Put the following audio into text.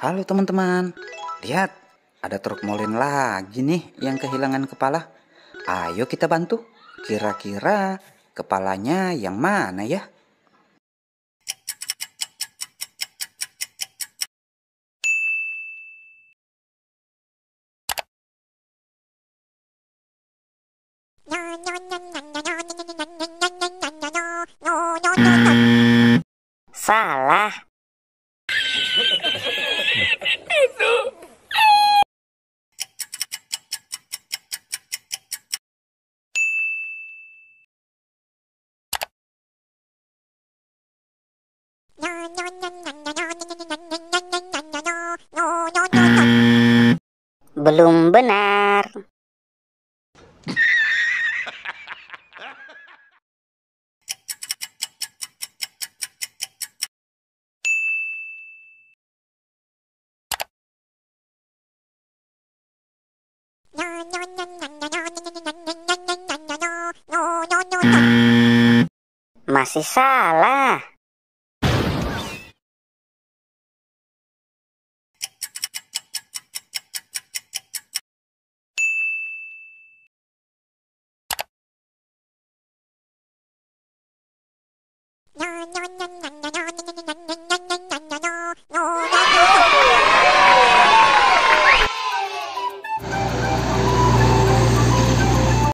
Halo teman-teman, lihat ada truk molen lagi nih yang kehilangan kepala. Ayo kita bantu, kira-kira kepalanya yang mana ya? Salah. Belum benar. Masih salah.